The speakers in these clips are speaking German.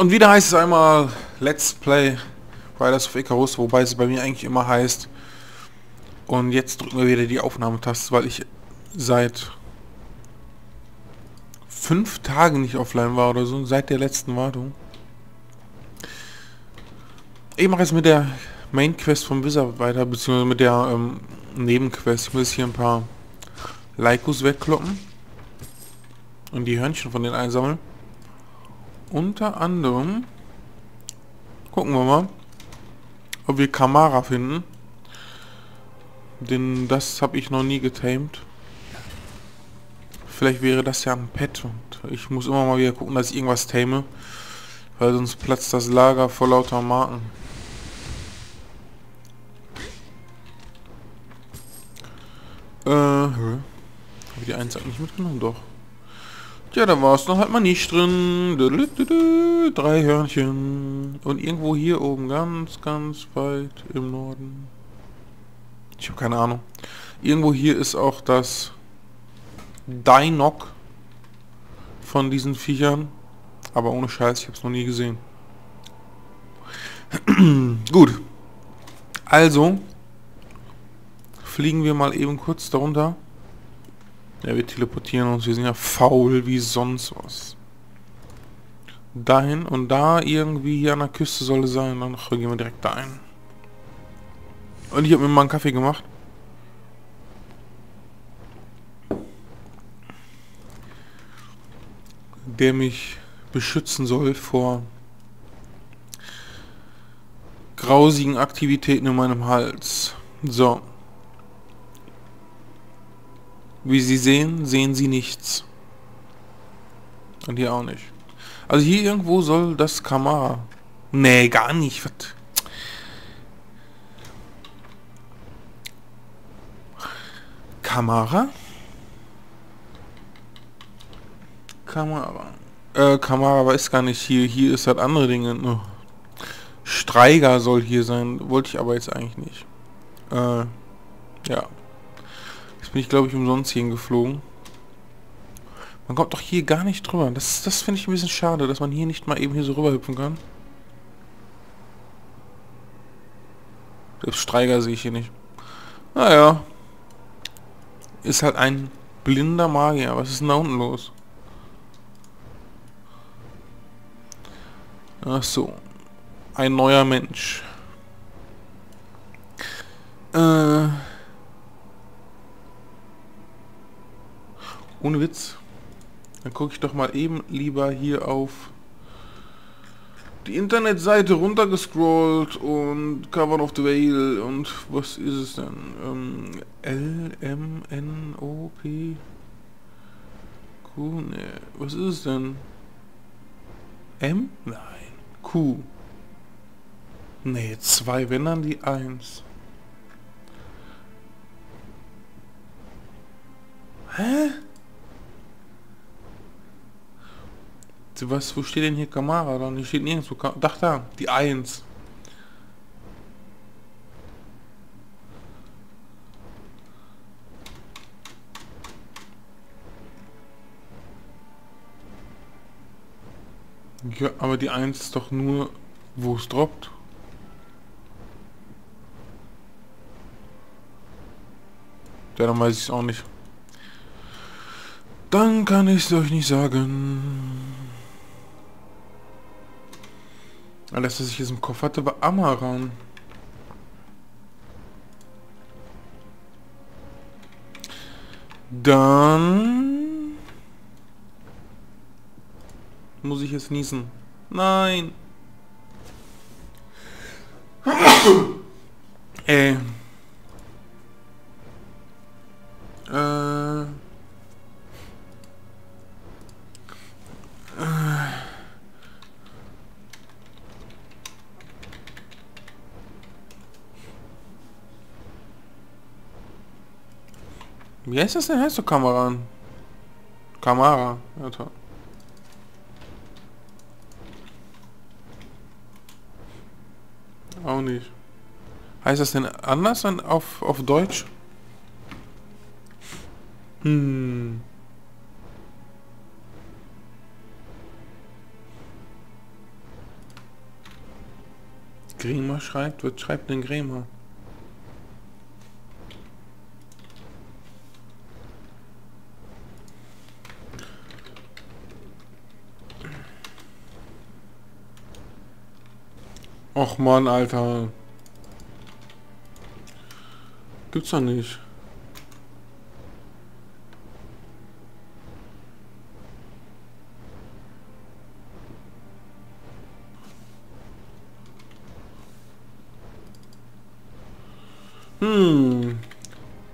Und wieder heißt es einmal Let's Play Riders of Icarus, wobei es bei mir eigentlich immer heißt. Und jetzt drücken wir wieder die Aufnahmetaste, weil ich seit 5 Tagen nicht offline war oder so, seit der letzten Wartung. Ich mache jetzt mit der Main Quest vom Wizard weiter, beziehungsweise mit der Nebenquest. Ich muss hier ein paar Laikos wegkloppen und die Hörnchen von denen einsammeln. Unter anderem gucken wir mal, ob wir Camara finden, denn das habe ich noch nie getamed. Vielleicht wäre das ja ein Pet und ich muss immer mal wieder gucken, dass ich irgendwas tame, weil sonst platzt das Lager vor lauter Marken. Habe ich die 1 nicht mitgenommen? Doch. Tja, da war es noch halt mal nicht drin. 3 Hörnchen. Und irgendwo hier oben, ganz, ganz weit im Norden. Ich habe keine Ahnung. Irgendwo hier ist auch das Dainock von diesen Viechern. Aber ohne Scheiß, ich habe es noch nie gesehen. Gut. Also fliegen wir mal eben kurz darunter. Ja, wir teleportieren uns, wir sind ja faul wie sonst was. Dahin und da irgendwie hier an der Küste soll es sein, dann gehen wir direkt da ein. Und ich habe mir mal einen Kaffee gemacht. Der mich beschützen soll vor grausigen Aktivitäten in meinem Hals. So. Wie Sie sehen, sehen Sie nichts. Und hier auch nicht. Also hier irgendwo soll das Camara. Nee, gar nicht. Was? Camara? Camara. Camara weiß gar nicht hier. Hier ist halt andere Dinge. Oh. Streiger soll hier sein. Wollte ich aber jetzt eigentlich nicht. Ja. Bin ich, glaube ich, umsonst hingeflogen. Man kommt doch hier gar nicht drüber. Das finde ich ein bisschen schade, dass man hier nicht mal eben hier so rüberhüpfen kann. Selbst Streiger sehe ich hier nicht. Naja. Ist halt ein blinder Magier. Was ist denn da unten los? Ach so. Ein neuer Mensch. Ohne Witz. Dann gucke ich doch mal eben lieber hier auf die Internetseite runtergescrollt und Cover of the Whale und was ist es denn? LMNOP? Q? Ne, was ist es denn? M? Nein. Q. Ne, 2, wenn dann die 1. Hä? Was, wo steht denn hier Camara dann? Hier steht nirgendwo Camara. Doch, da, die 1. Ja, aber die 1 ist doch nur, wo es droppt. Ja, dann weiß ich es auch nicht. Dann kann ich es euch nicht sagen. Alles, was ich jetzt im Kopf hatte, war Amaran. Dann muss ich jetzt niesen. Nein. Wie heißt das denn? Heißt du Camara? Camara, Alter. Auch nicht. Heißt das denn anders auf Deutsch? Hm. Grämer schreibt, was schreibt denn Grämer? Och man, Alter. Gibt's doch nicht.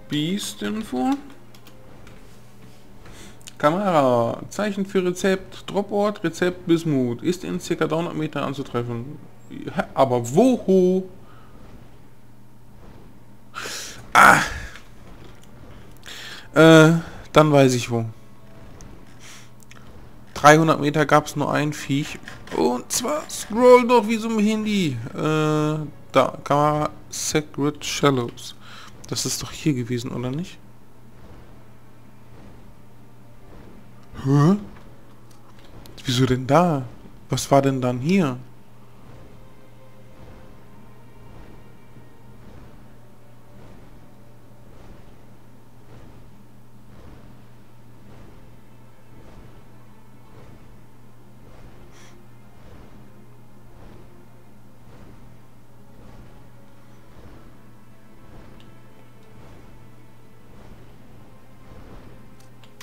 Beast-Info. Camara. Zeichen für Rezept. Droport. Rezept Bismut. Ist in ca. 300 Metern anzutreffen. Aber woho? Ah. Dann weiß ich wo. 300 Meter gab es nur ein Viech. Und zwar scroll doch wie so ein Handy. Da, Camara. Sacred Shallows. Das ist doch hier gewesen, oder nicht? Hä? Wieso denn da? Was war denn dann hier?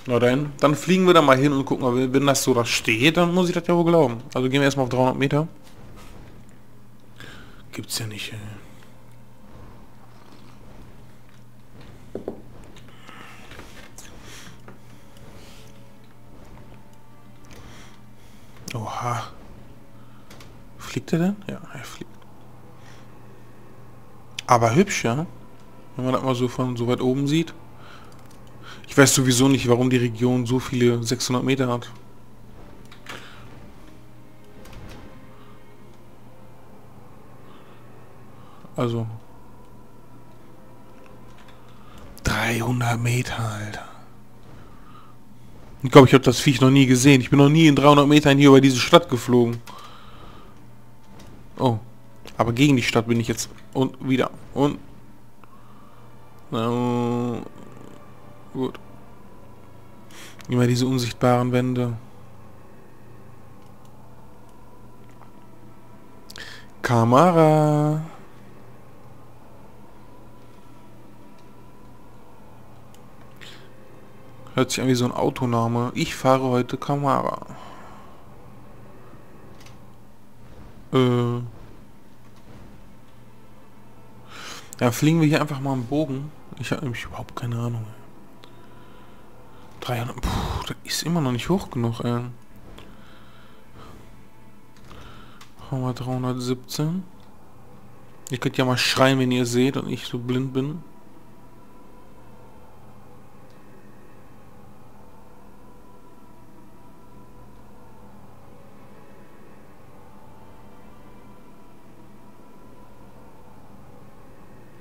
Na dann fliegen wir da mal hin und gucken, aber wenn das so da steht, dann muss ich das ja wohl glauben. Also gehen wir erstmal auf 300 Meter. Gibt's ja nicht, ey. Oha. Fliegt er denn? Ja, er fliegt. Aber hübsch, ja? Wenn man das mal so von so weit oben sieht. Ich weiß sowieso nicht, warum die Region so viele 600 Meter hat. Also 300 Meter, Alter. Ich glaube, ich habe das Viech noch nie gesehen. Ich bin noch nie in 300 Metern hier über diese Stadt geflogen. Oh, aber gegen die Stadt bin ich jetzt. Und wieder. Und... gut. Immer diese unsichtbaren Wände. Camara. Hört sich an wie so ein Autoname. Ich fahre heute Camara. Ja, fliegen wir hier einfach mal im Bogen. Ich habe nämlich überhaupt keine Ahnung. 300, puh, das ist immer noch nicht hoch genug, ey. Machen wir 317. Ihr könnt ja mal schreien, wenn ihr seht und ich so blind bin.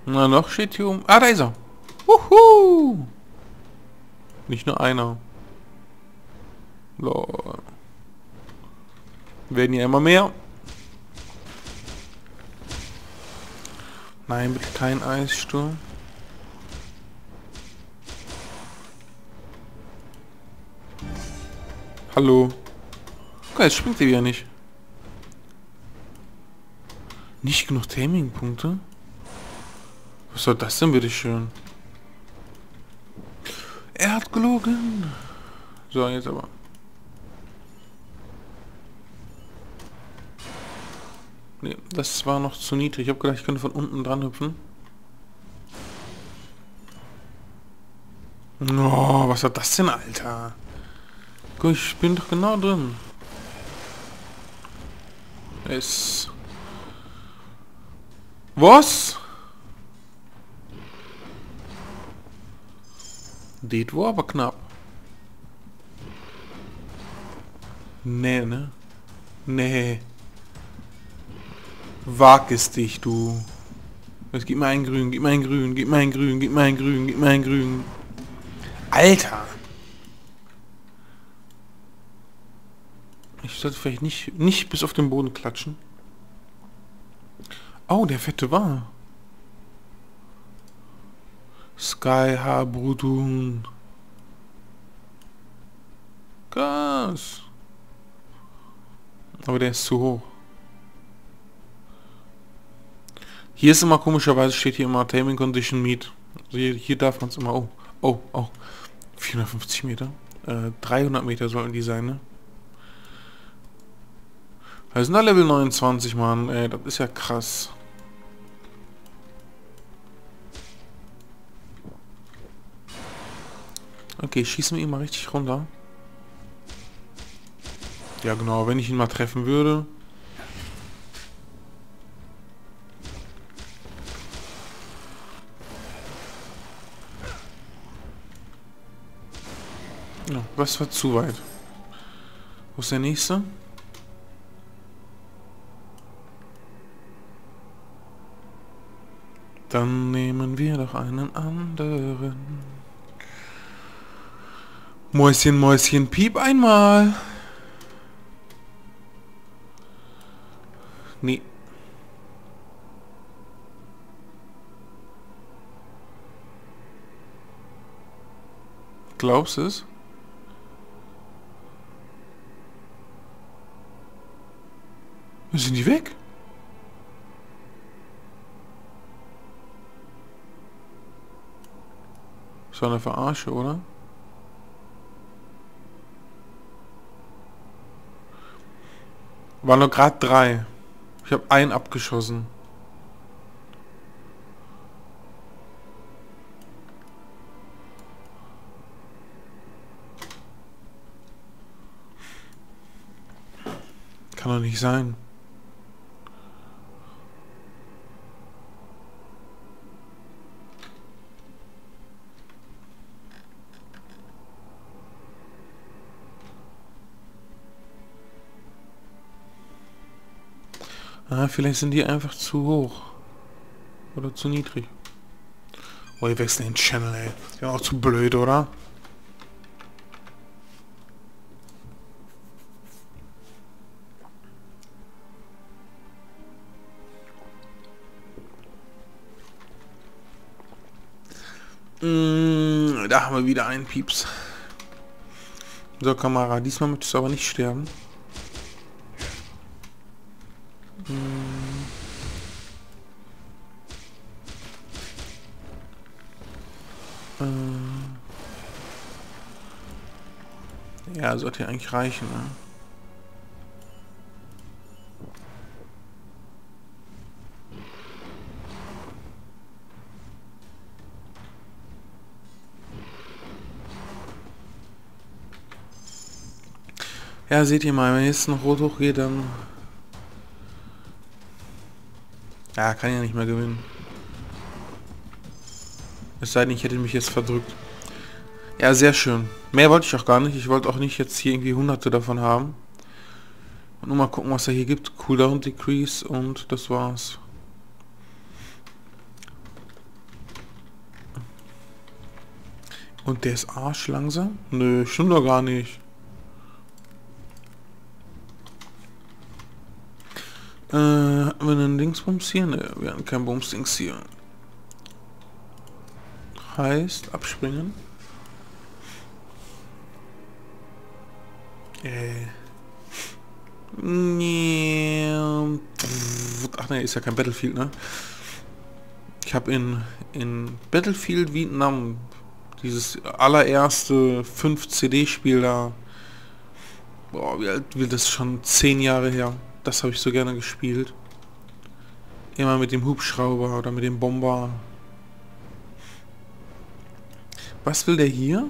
Na, noch steht hier um... Ah, da ist er! Wuhu! Nicht nur einer. Lol. Werden ja immer mehr. Nein, bitte kein Eissturm. Hallo. Okay, jetzt springt sie wieder nicht. Nicht genug Taming-Punkte? Was soll das denn, bitteschön? Er hat gelogen. So, jetzt aber. Ne, das war noch zu niedrig. Ich habe gedacht, ich könnte von unten dran hüpfen. No, was war das denn, Alter? Guck, ich bin doch genau drin. Es. Was? Det war aber knapp. Nee, ne? Nee. Wag es dich, du. Jetzt gib mir einen Grün, gib mir einen Grün, gib mir einen Grün, gib mir einen Grün, gib mir einen Grün. Alter! Ich sollte vielleicht nicht bis auf den Boden klatschen. Oh, der fette war. Sky Habrudun. Gas. Aber der ist zu hoch. Hier ist immer komischerweise, steht hier immer Taming Condition Meet. Also hier darf man es immer. Oh, oh, oh. 450 Meter. 300 Meter sollten die sein, ne? Wir sind da Level 29, Mann. Ey, das ist ja krass. Okay, schießen wir ihn mal richtig runter. Ja genau, wenn ich ihn mal treffen würde. Ja, das war zu weit. Wo ist der nächste? Dann nehmen wir doch einen anderen. Mäuschen, Mäuschen, piep einmal. Nee. Glaubst du es? Sind die weg? So eine Verarsche, oder? War nur gerade 3. Ich habe einen abgeschossen. Kann doch nicht sein. Ah, vielleicht sind die einfach zu hoch. Oder zu niedrig. Oh, wir wechseln den Channel, ey. Die waren auch zu blöd, oder? Da haben wir wieder einen Pieps. So, Camara, diesmal möchtest du aber nicht sterben. Ja, sollte ja eigentlich reichen, ne? Ja, seht ihr mal, wenn jetzt noch rot hochgeht, dann... Ja, kann ja nicht mehr gewinnen. Es sei denn, ich hätte mich jetzt verdrückt. Ja, sehr schön. Mehr wollte ich auch gar nicht. Ich wollte auch nicht jetzt hier irgendwie hunderte davon haben. Und nur mal gucken, was er hier gibt. Cooldown Decrease und das war's. Und der ist Arsch langsam? Nö, stimmt doch gar nicht. Hatten wir einen Dingsbums hier? Ne, wir hatten keinen Bumsdings hier. Heißt, abspringen. Ach ne, ist ja kein Battlefield, ne? Ich habe in Battlefield Vietnam dieses allererste 5-CD-Spiel da. Boah, wie alt wird das schon? 10 Jahre her. Das habe ich so gerne gespielt. Immer mit dem Hubschrauber oder mit dem Bomber. Was will der hier?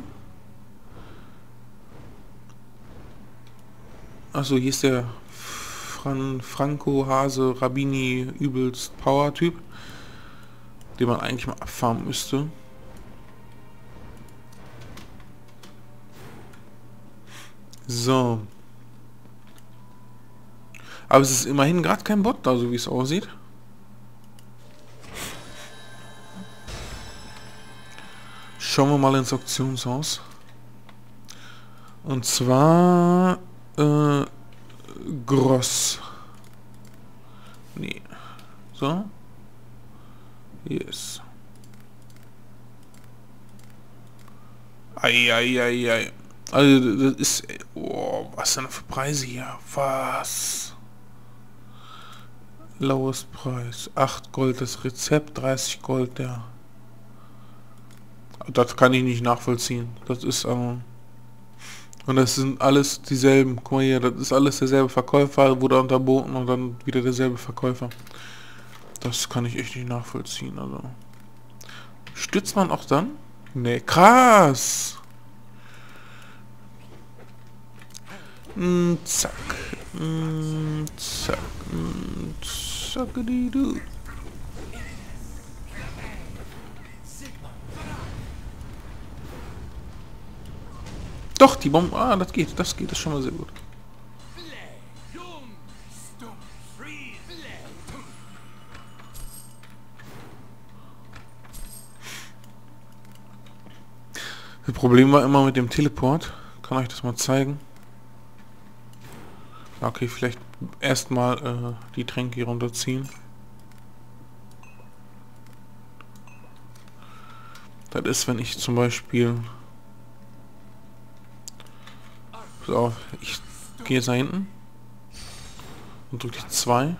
Achso, hier ist der Franco Hase Rabini übelst Power-Typ, den man eigentlich mal abfarmen müsste. So. Aber es ist immerhin gerade kein Bot da, so wie es aussieht. Schauen wir mal ins Auktionshaus. Und zwar... Gross. Nee. So. Yes. Eieiei. Also, das ist... Oh, was denn für Preise hier? Was? Laues Preis. 8 Gold das Rezept, 30 Gold der... Das kann ich nicht nachvollziehen. Das ist... und das sind alles dieselben. Guck mal hier, das ist alles derselbe Verkäufer, wurde unterboten und dann wieder derselbe Verkäufer. Das kann ich echt nicht nachvollziehen. Also stützt man auch dann? Nee, krass! Zack. Zack. Zack. Doch, die Bomben. Ah, das geht. Das geht. Das ist schon mal sehr gut. Das Problem war immer mit dem Teleport. Kann euch das mal zeigen. Okay, vielleicht erstmal die Tränke hier runterziehen. Das ist, wenn ich zum Beispiel... So, ich gehe jetzt nach hinten und drücke die 2.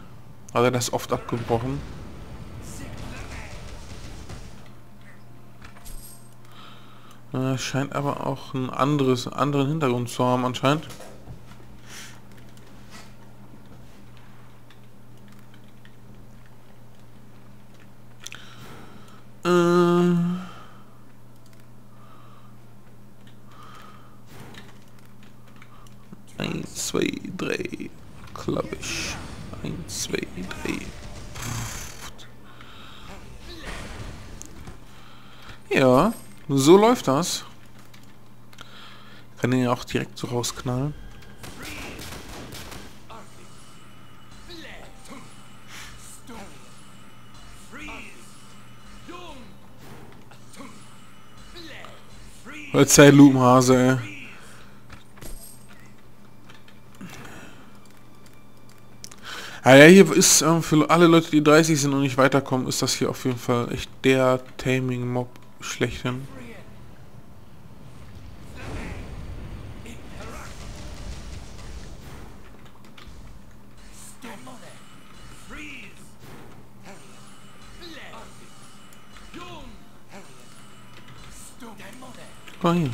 Also das ist oft abgebrochen. Scheint aber auch einen anderen Hintergrund zu haben anscheinend. Ja, so läuft das. Kann den ja auch direkt so rausknallen. Verzeih, Lupenhase, ey. Ah ja, hier ist für alle Leute, die 30 sind und nicht weiterkommen, ist das hier auf jeden Fall echt der Taming-Mob schlechthin. Guck mal hier.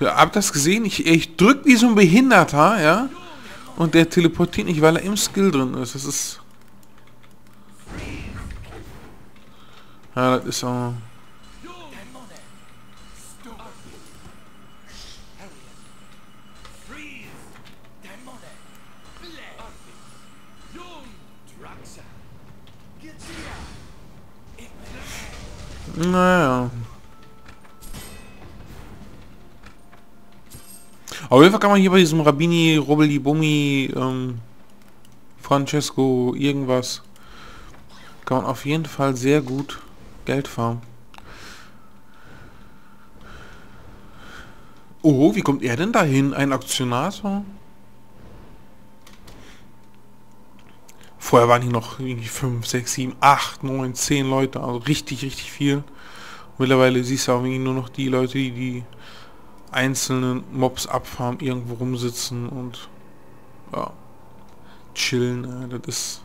So, habt ihr das gesehen? Ich drück wie so ein Behinderter, ja? Und der teleportiert nicht, weil er im Skill drin ist. Das ist... Ja, das ist auch... Naja. Auf jeden Fall kann man hier bei diesem Rabini, Robeli, Bummi, Francesco, irgendwas, kann man auf jeden Fall sehr gut Geld farmen. Oh, wie kommt er denn dahin? Ein Aktionator? Vorher waren hier noch 5, 6, 7, 8, 9, 10 Leute, also richtig, richtig viel. Mittlerweile siehst du auch nur noch die Leute, die einzelnen Mobs abfarmen, irgendwo rumsitzen und ja, chillen. Das ist...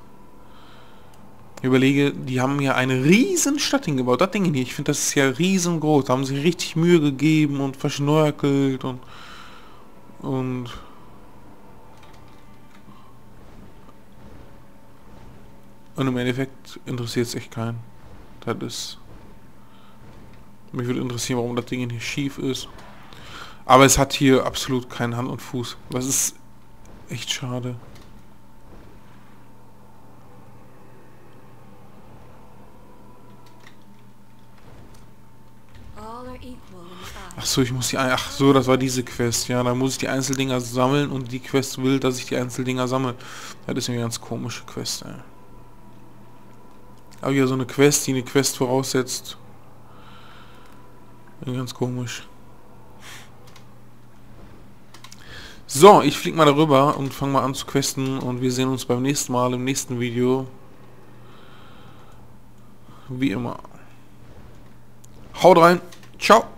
Ich überlege, die haben ja eine riesen Stadt hingebaut. Das Ding hier, ich finde, das ist ja riesengroß. Da haben sie richtig Mühe gegeben und verschnörkelt und im Endeffekt interessiert es echt keinen. Das ist... Mich würde interessieren, warum das Ding hier schief ist. Aber es hat hier absolut keinen Hand und Fuß. Das ist echt schade. Ach so, ich muss die... Ach so, das war diese Quest. Ja, da muss ich die Einzeldinger sammeln und die Quest will, dass ich die Einzeldinger sammle. Das ist eine ganz komische Quest, ey. Aber ja, so eine Quest, die eine Quest voraussetzt. Ganz komisch. So, ich flieg mal darüber und fange mal an zu questen und wir sehen uns beim nächsten Mal im nächsten Video. wie immer. Haut rein. Ciao.